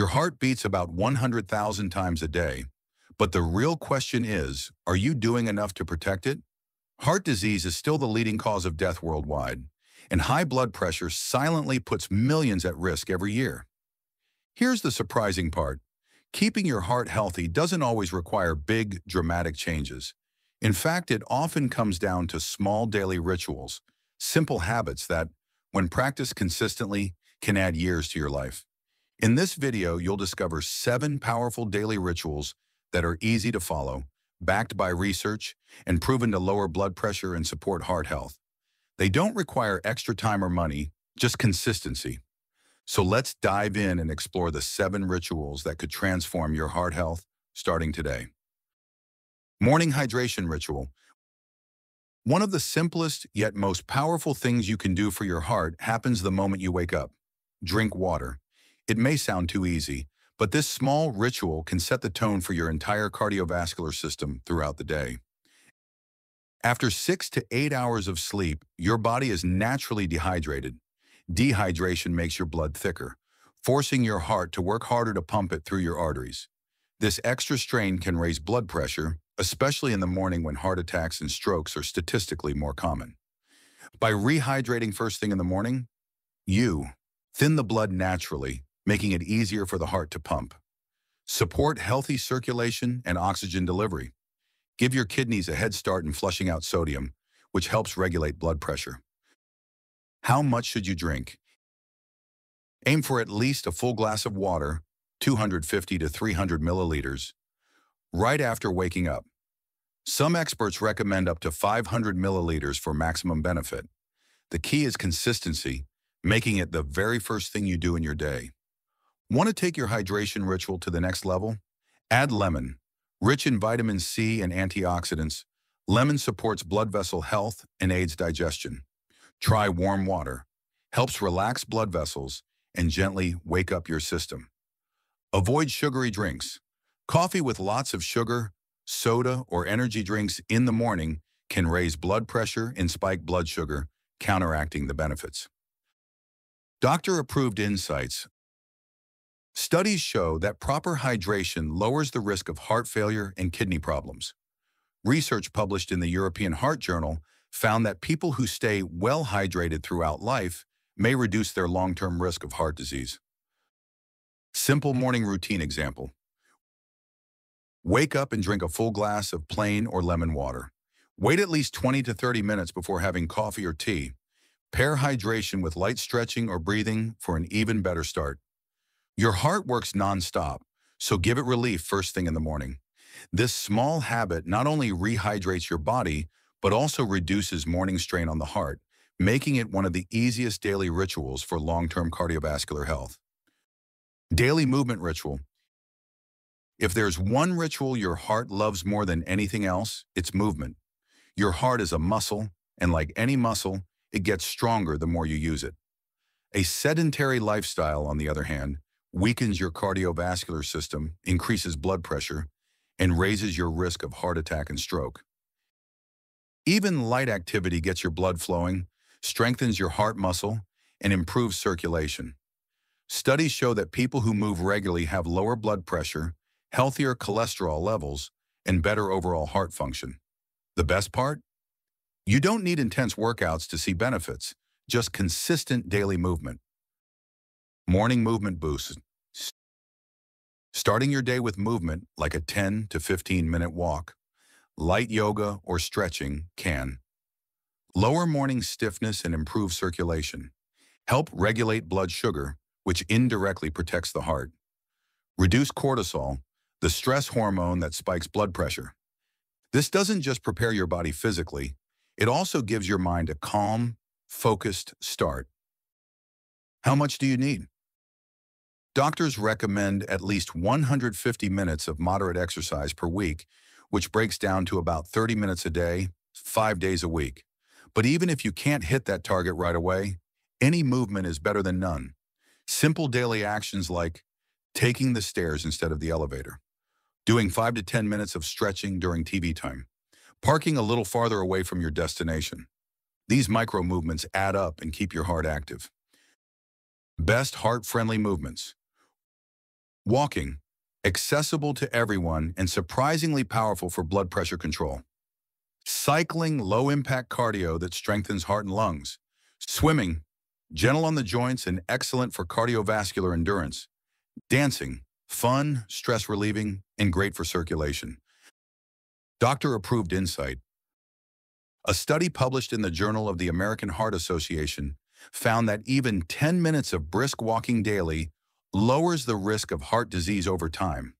Your heart beats about 100,000 times a day, but the real question is, are you doing enough to protect it? Heart disease is still the leading cause of death worldwide, and high blood pressure silently puts millions at risk every year. Here's the surprising part. Keeping your heart healthy doesn't always require big, dramatic changes. In fact, it often comes down to small daily rituals, simple habits that, when practiced consistently, can add years to your life. In this video, you'll discover 7 powerful daily rituals that are easy to follow, backed by research, and proven to lower blood pressure and support heart health. They don't require extra time or money, just consistency. So let's dive in and explore the 7 rituals that could transform your heart health, starting today. Morning hydration ritual. One of the simplest yet most powerful things you can do for your heart happens the moment you wake up. Drink water. It may sound too easy, but this small ritual can set the tone for your entire cardiovascular system throughout the day. After 6 to 8 hours of sleep, your body is naturally dehydrated. Dehydration makes your blood thicker, forcing your heart to work harder to pump it through your arteries. This extra strain can raise blood pressure, especially in the morning when heart attacks and strokes are statistically more common. By rehydrating first thing in the morning, you thin the blood naturally, making it easier for the heart to pump. Support healthy circulation and oxygen delivery. Give your kidneys a head start in flushing out sodium, which helps regulate blood pressure. How much should you drink? Aim for at least a full glass of water, 250 to 300 milliliters, right after waking up. Some experts recommend up to 500 milliliters for maximum benefit. The key is consistency, making it the very first thing you do in your day. Want to take your hydration ritual to the next level? Add lemon. Rich in vitamin C and antioxidants, lemon supports blood vessel health and aids digestion. Try warm water. Helps relax blood vessels and gently wake up your system. Avoid sugary drinks. Coffee with lots of sugar, soda, or energy drinks in the morning can raise blood pressure and spike blood sugar, counteracting the benefits. Doctor-approved insights. Studies show that proper hydration lowers the risk of heart failure and kidney problems. Research published in the European Heart Journal found that people who stay well hydrated throughout life may reduce their long-term risk of heart disease. Simple morning routine example. Wake up and drink a full glass of plain or lemon water. Wait at least 20 to 30 minutes before having coffee or tea. Pair hydration with light stretching or breathing for an even better start. Your heart works nonstop, so give it relief first thing in the morning. This small habit not only rehydrates your body, but also reduces morning strain on the heart, making it one of the easiest daily rituals for long-term cardiovascular health. Daily movement ritual. If there's one ritual your heart loves more than anything else, it's movement. Your heart is a muscle, and like any muscle, it gets stronger the more you use it. A sedentary lifestyle, on the other hand, weakens your cardiovascular system, increases blood pressure, and raises your risk of heart attack and stroke. Even light activity gets your blood flowing, strengthens your heart muscle, and improves circulation. Studies show that people who move regularly have lower blood pressure, healthier cholesterol levels, and better overall heart function. The best part? You don't need intense workouts to see benefits, just consistent daily movement. Morning movement boost. Starting your day with movement, like a 10 to 15-minute walk, light yoga or stretching can lower morning stiffness and improve circulation, help regulate blood sugar, which indirectly protects the heart, reduce cortisol, the stress hormone that spikes blood pressure. This doesn't just prepare your body physically, it also gives your mind a calm, focused start. How much do you need? Doctors recommend at least 150 minutes of moderate exercise per week, which breaks down to about 30 minutes a day, 5 days a week. But even if you can't hit that target right away, any movement is better than none. Simple daily actions like taking the stairs instead of the elevator, doing 5 to 10 minutes of stretching during TV time, parking a little farther away from your destination. These micro movements add up and keep your heart active. Best heart-friendly movements. Walking, accessible to everyone and surprisingly powerful for blood pressure control. Cycling, low-impact cardio that strengthens heart and lungs. Swimming, gentle on the joints and excellent for cardiovascular endurance. Dancing, fun, stress-relieving, and great for circulation. Doctor-approved insight. A study published in the Journal of the American Heart Association found that even 10 minutes of brisk walking daily lowers the risk of heart disease over time.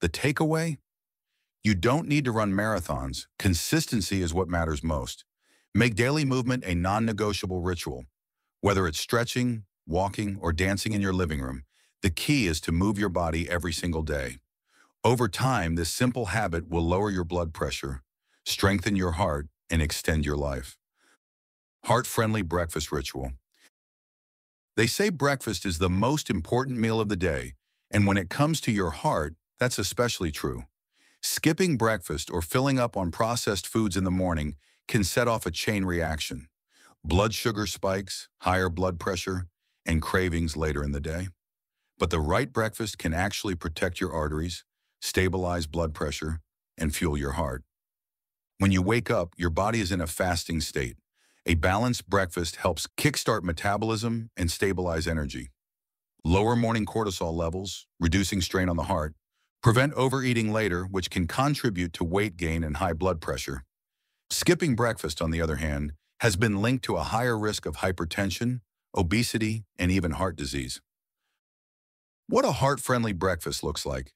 The takeaway? You don't need to run marathons. Consistency is what matters most. Make daily movement a non-negotiable ritual. Whether it's stretching, walking, or dancing in your living room, the key is to move your body every single day. Over time, this simple habit will lower your blood pressure, strengthen your heart, and extend your life. Heart-friendly breakfast ritual. They say breakfast is the most important meal of the day, and when it comes to your heart, that's especially true. Skipping breakfast or filling up on processed foods in the morning can set off a chain reaction. Blood sugar spikes, higher blood pressure, and cravings later in the day. But the right breakfast can actually protect your arteries, stabilize blood pressure, and fuel your heart. When you wake up, your body is in a fasting state. A balanced breakfast helps kickstart metabolism and stabilize energy. Lower morning cortisol levels, reducing strain on the heart. Prevent overeating later, which can contribute to weight gain and high blood pressure. Skipping breakfast, on the other hand, has been linked to a higher risk of hypertension, obesity, and even heart disease. What a heart-friendly breakfast looks like.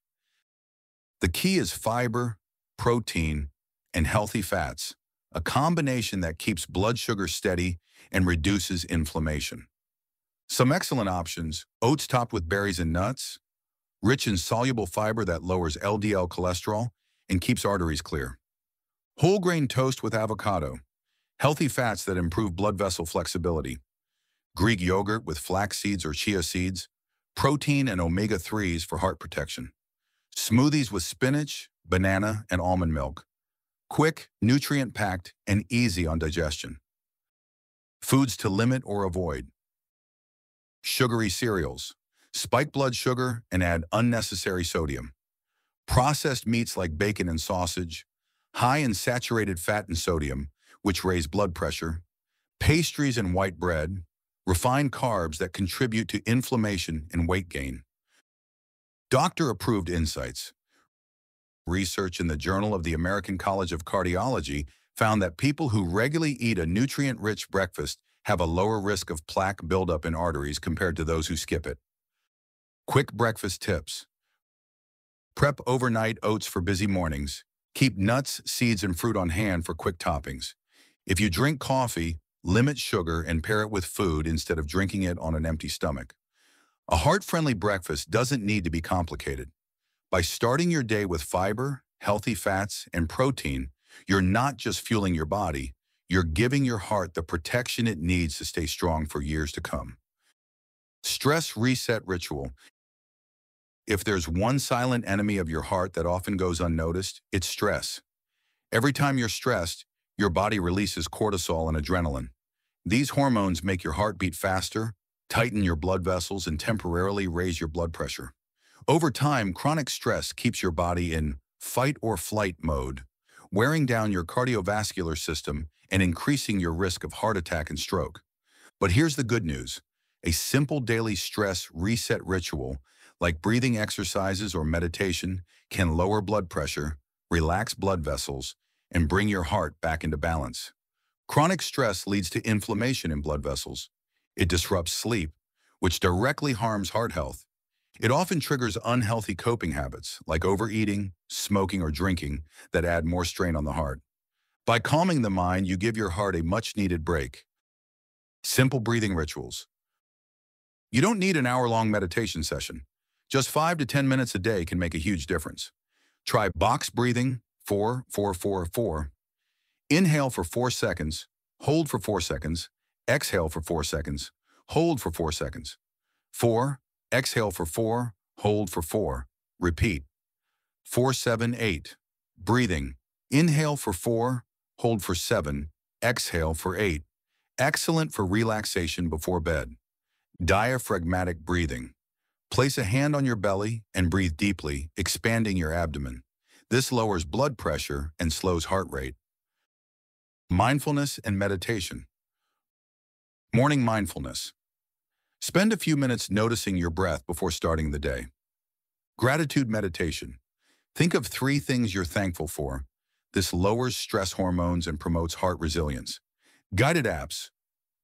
The key is fiber, protein, and healthy fats. A combination that keeps blood sugar steady and reduces inflammation. Some excellent options: oats topped with berries and nuts, rich in soluble fiber that lowers LDL cholesterol and keeps arteries clear. Whole grain toast with avocado, healthy fats that improve blood vessel flexibility. Greek yogurt with flax seeds or chia seeds, protein and omega-3s for heart protection. Smoothies with spinach, banana, and almond milk. Quick, nutrient-packed, and easy on digestion. Foods to limit or avoid. Sugary cereals spike blood sugar and add unnecessary sodium. Processed meats like bacon and sausage, high in saturated fat and sodium, which raise blood pressure. Pastries and white bread, refined carbs that contribute to inflammation and weight gain. Doctor-approved insights. Research in the Journal of the American College of Cardiology found that people who regularly eat a nutrient-rich breakfast have a lower risk of plaque buildup in arteries compared to those who skip it. Quick breakfast tips. Prep overnight oats for busy mornings. Keep nuts, seeds, and fruit on hand for quick toppings. If you drink coffee, limit sugar and pair it with food instead of drinking it on an empty stomach. A heart-friendly breakfast doesn't need to be complicated. By starting your day with fiber, healthy fats, and protein, you're not just fueling your body, you're giving your heart the protection it needs to stay strong for years to come. Stress reset ritual. If there's one silent enemy of your heart that often goes unnoticed, it's stress. Every time you're stressed, your body releases cortisol and adrenaline. These hormones make your heart beat faster, tighten your blood vessels, and temporarily raise your blood pressure. Over time, chronic stress keeps your body in fight-or-flight mode, wearing down your cardiovascular system and increasing your risk of heart attack and stroke. But here's the good news. A simple daily stress reset ritual, like breathing exercises or meditation, can lower blood pressure, relax blood vessels, and bring your heart back into balance. Chronic stress leads to inflammation in blood vessels. It disrupts sleep, which directly harms heart health. It often triggers unhealthy coping habits like overeating, smoking, or drinking that add more strain on the heart. By calming the mind, you give your heart a much-needed break. Simple breathing rituals. You don't need an hour-long meditation session. Just 5 to 10 minutes a day can make a huge difference. Try box breathing, 4-4-4-4. Inhale for 4 seconds, hold for 4 seconds, exhale for 4 seconds, hold for 4 seconds. 4. Exhale for 4, hold for 4, repeat. 4-7-8, breathing. Inhale for 4, hold for 7, exhale for 8. Excellent for relaxation before bed. Diaphragmatic breathing. Place a hand on your belly and breathe deeply, expanding your abdomen. This lowers blood pressure and slows heart rate. Mindfulness and meditation. Morning mindfulness. Spend a few minutes noticing your breath before starting the day. Gratitude meditation. Think of 3 things you're thankful for. This lowers stress hormones and promotes heart resilience. Guided apps.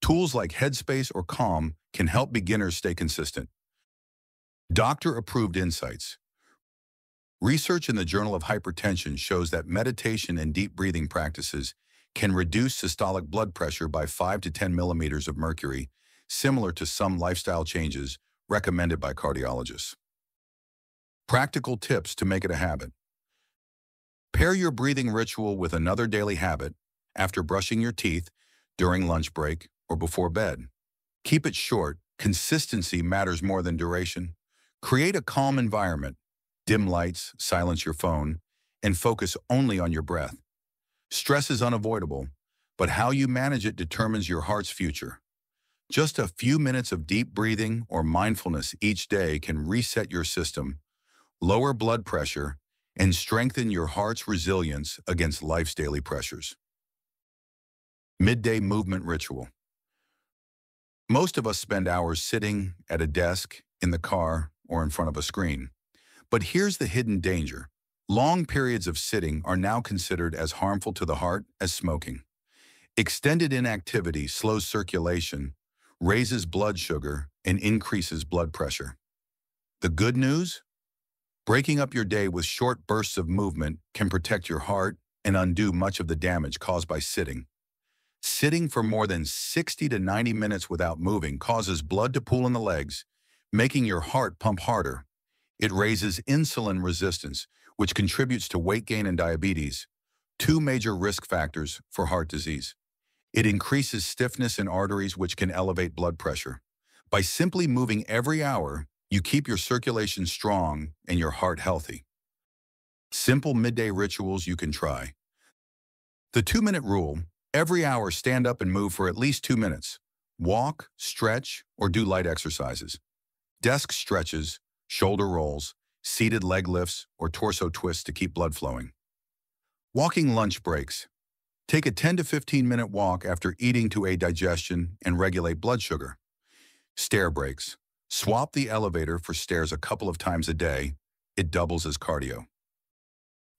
Tools like Headspace or Calm can help beginners stay consistent. Doctor-approved insights. Research in the Journal of Hypertension shows that meditation and deep breathing practices can reduce systolic blood pressure by 5 to 10 millimeters of mercury, similar to some lifestyle changes recommended by cardiologists. Practical tips to make it a habit. Pair your breathing ritual with another daily habit after brushing your teeth, during lunch break, or before bed. Keep it short. Consistency matters more than duration. Create a calm environment. Dim lights, silence your phone, and focus only on your breath. Stress is unavoidable, but how you manage it determines your heart's future. Just a few minutes of deep breathing or mindfulness each day can reset your system, lower blood pressure, and strengthen your heart's resilience against life's daily pressures. Midday movement ritual. Most of us spend hours sitting at a desk, in the car, or in front of a screen. But here's the hidden danger. Long periods of sitting are now considered as harmful to the heart as smoking. Extended inactivity slows circulation, raises blood sugar, and increases blood pressure. The good news? Breaking up your day with short bursts of movement can protect your heart and undo much of the damage caused by sitting. Sitting for more than 60 to 90 minutes without moving causes blood to pool in the legs, making your heart pump harder. It raises insulin resistance, which contributes to weight gain and diabetes, 2 major risk factors for heart disease. It increases stiffness in arteries, which can elevate blood pressure. By simply moving every hour, you keep your circulation strong and your heart healthy. Simple midday rituals you can try. The 2-minute rule. Every hour, stand up and move for at least 2 minutes. Walk, stretch, or do light exercises. Desk stretches, shoulder rolls, seated leg lifts, or torso twists to keep blood flowing. Walking lunch breaks. Take a 10 to 15-minute walk after eating to aid digestion and regulate blood sugar. Stair breaks. Swap the elevator for stairs a couple of times a day. It doubles as cardio.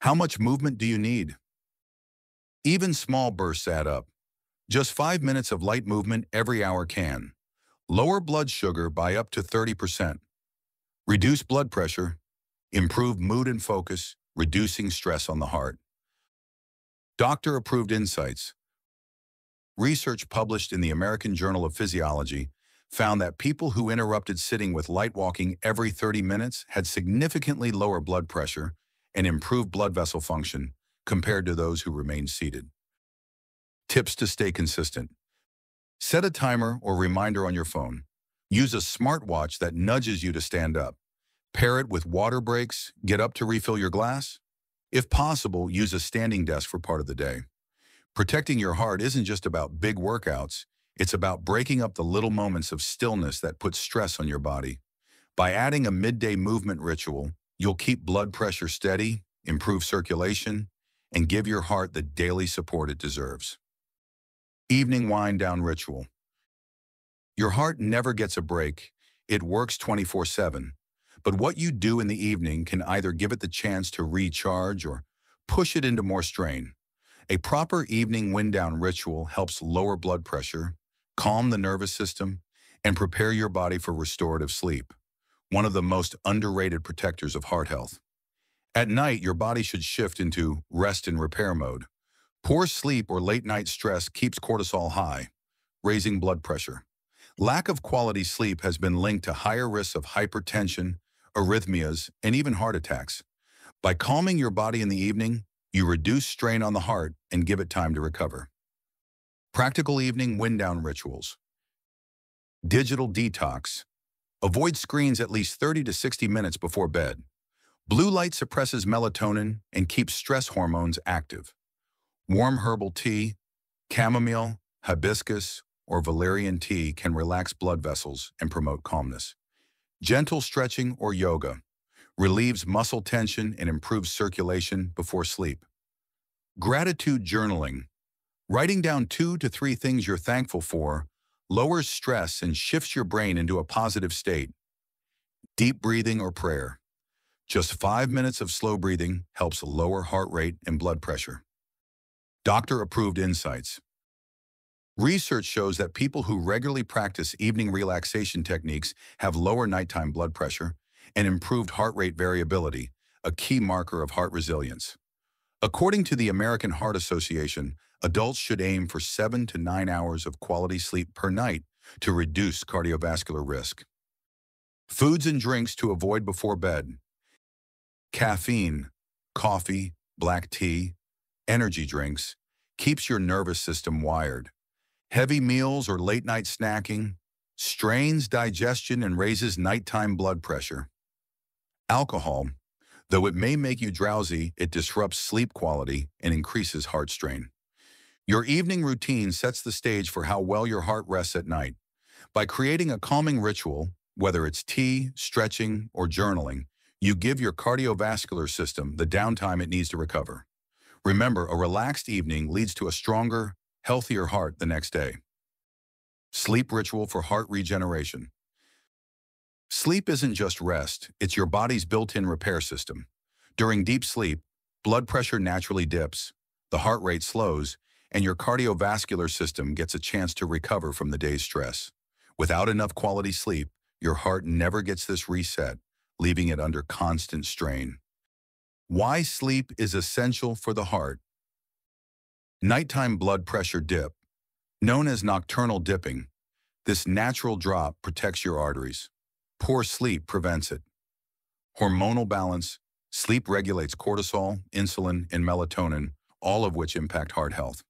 How much movement do you need? Even small bursts add up. Just 5 minutes of light movement every hour can lower blood sugar by up to 30%, reduce blood pressure, improve mood and focus, reducing stress on the heart. Doctor-approved insights. Research published in the American Journal of Physiology found that people who interrupted sitting with light walking every 30 minutes had significantly lower blood pressure and improved blood vessel function compared to those who remain seated. Tips to stay consistent. Set a timer or reminder on your phone. Use a smartwatch that nudges you to stand up. Pair it with water breaks, get up to refill your glass. If possible, use a standing desk for part of the day. Protecting your heart isn't just about big workouts, it's about breaking up the little moments of stillness that put stress on your body. By adding a midday movement ritual, you'll keep blood pressure steady, improve circulation, and give your heart the daily support it deserves. Evening wind-down ritual. Your heart never gets a break. It works 24/7. But what you do in the evening can either give it the chance to recharge or push it into more strain. A proper evening wind-down ritual helps lower blood pressure, calm the nervous system, and prepare your body for restorative sleep, one of the most underrated protectors of heart health. At night, your body should shift into rest and repair mode. Poor sleep or late-night stress keeps cortisol high, raising blood pressure. Lack of quality sleep has been linked to higher risks of hypertension, arrhythmias, and even heart attacks. By calming your body in the evening, you reduce strain on the heart and give it time to recover. Practical evening wind-down rituals. Digital detox. Avoid screens at least 30 to 60 minutes before bed. Blue light suppresses melatonin and keeps stress hormones active. Warm herbal tea, chamomile, hibiscus, or valerian tea can relax blood vessels and promote calmness. Gentle stretching or yoga relieves muscle tension and improves circulation before sleep. Gratitude journaling, writing down 2 to 3 things you're thankful for, lowers stress and shifts your brain into a positive state. Deep breathing or prayer, just 5 minutes of slow breathing helps lower heart rate and blood pressure. Doctor-approved insights. Research shows that people who regularly practice evening relaxation techniques have lower nighttime blood pressure and improved heart rate variability, a key marker of heart resilience. According to the American Heart Association, adults should aim for 7 to 9 hours of quality sleep per night to reduce cardiovascular risk. Foods and drinks to avoid before bed. Caffeine, coffee, black tea, energy drinks keeps your nervous system wired. Heavy meals or late-night snacking strains digestion and raises nighttime blood pressure. Alcohol, though it may make you drowsy, it disrupts sleep quality and increases heart strain. Your evening routine sets the stage for how well your heart rests at night. By creating a calming ritual, whether it's tea, stretching, or journaling, you give your cardiovascular system the downtime it needs to recover. Remember, a relaxed evening leads to a stronger, healthier heart the next day. Sleep ritual for heart regeneration. Sleep isn't just rest, it's your body's built-in repair system. During deep sleep, blood pressure naturally dips, the heart rate slows, and your cardiovascular system gets a chance to recover from the day's stress. Without enough quality sleep, your heart never gets this reset, leaving it under constant strain. Why sleep is essential for the heart. Nighttime blood pressure dip, known as nocturnal dipping, this natural drop protects your arteries. Poor sleep prevents it. Hormonal balance, sleep regulates cortisol, insulin, and melatonin, all of which impact heart health.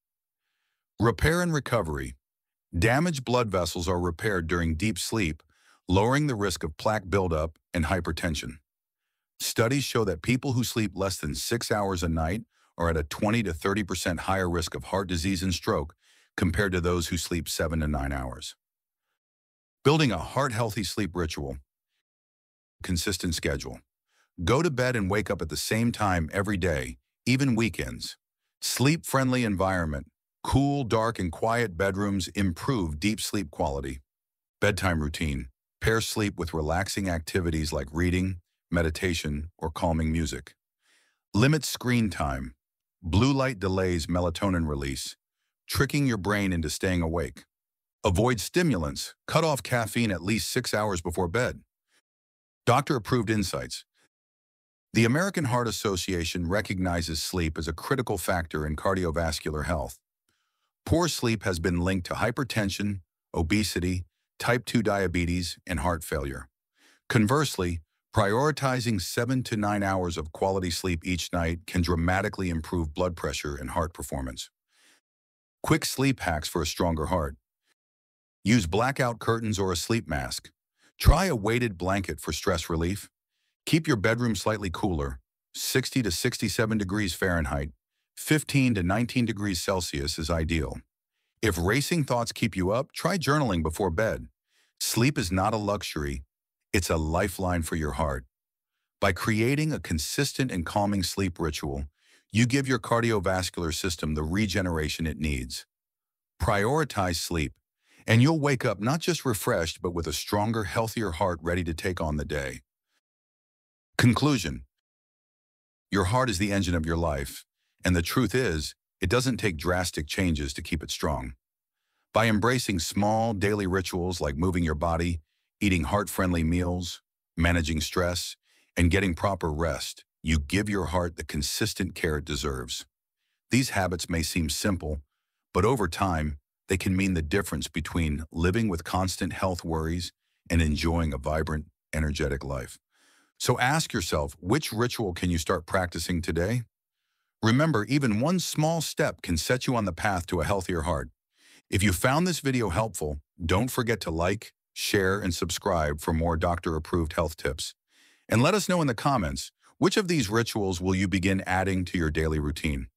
Repair and recovery. Damaged blood vessels are repaired during deep sleep, lowering the risk of plaque buildup and hypertension. Studies show that people who sleep less than 6 hours a night are at a 20 to 30% higher risk of heart disease and stroke compared to those who sleep 7 to 9 hours. Building a heart-healthy sleep ritual. Consistent schedule. Go to bed and wake up at the same time every day, even weekends. Sleep-friendly environment. Cool, dark, and quiet bedrooms improve deep sleep quality. Bedtime routine. Pair sleep with relaxing activities like reading, meditation, or calming music. Limit screen time. Blue light delays melatonin release, tricking your brain into staying awake. Avoid stimulants. Cut off caffeine at least 6 hours before bed. Doctor-approved insights. The American Heart Association recognizes sleep as a critical factor in cardiovascular health. Poor sleep has been linked to hypertension, obesity, type 2 diabetes, and heart failure. Conversely, prioritizing 7 to 9 hours of quality sleep each night can dramatically improve blood pressure and heart performance. Quick sleep hacks for a stronger heart. Use blackout curtains or a sleep mask. Try a weighted blanket for stress relief. Keep your bedroom slightly cooler, 60 to 67 degrees Fahrenheit, 15 to 19 degrees Celsius is ideal. If racing thoughts keep you up, try journaling before bed. Sleep is not a luxury, it's a lifeline for your heart. By creating a consistent and calming sleep ritual, you give your cardiovascular system the regeneration it needs. Prioritize sleep, and you'll wake up not just refreshed, but with a stronger, healthier heart ready to take on the day. Conclusion. Your heart is the engine of your life, and the truth is, it doesn't take drastic changes to keep it strong. By embracing small, daily rituals like moving your body, eating heart-friendly meals, managing stress, and getting proper rest, you give your heart the consistent care it deserves. These habits may seem simple, but over time, they can mean the difference between living with constant health worries and enjoying a vibrant, energetic life. So ask yourself, which ritual can you start practicing today? Remember, even one small step can set you on the path to a healthier heart. If you found this video helpful, don't forget to like, share, and subscribe for more doctor-approved health tips. And let us know in the comments, which of these rituals will you begin adding to your daily routine?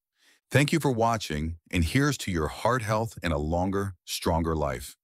Thank you for watching, and here's to your heart health and a longer, stronger life.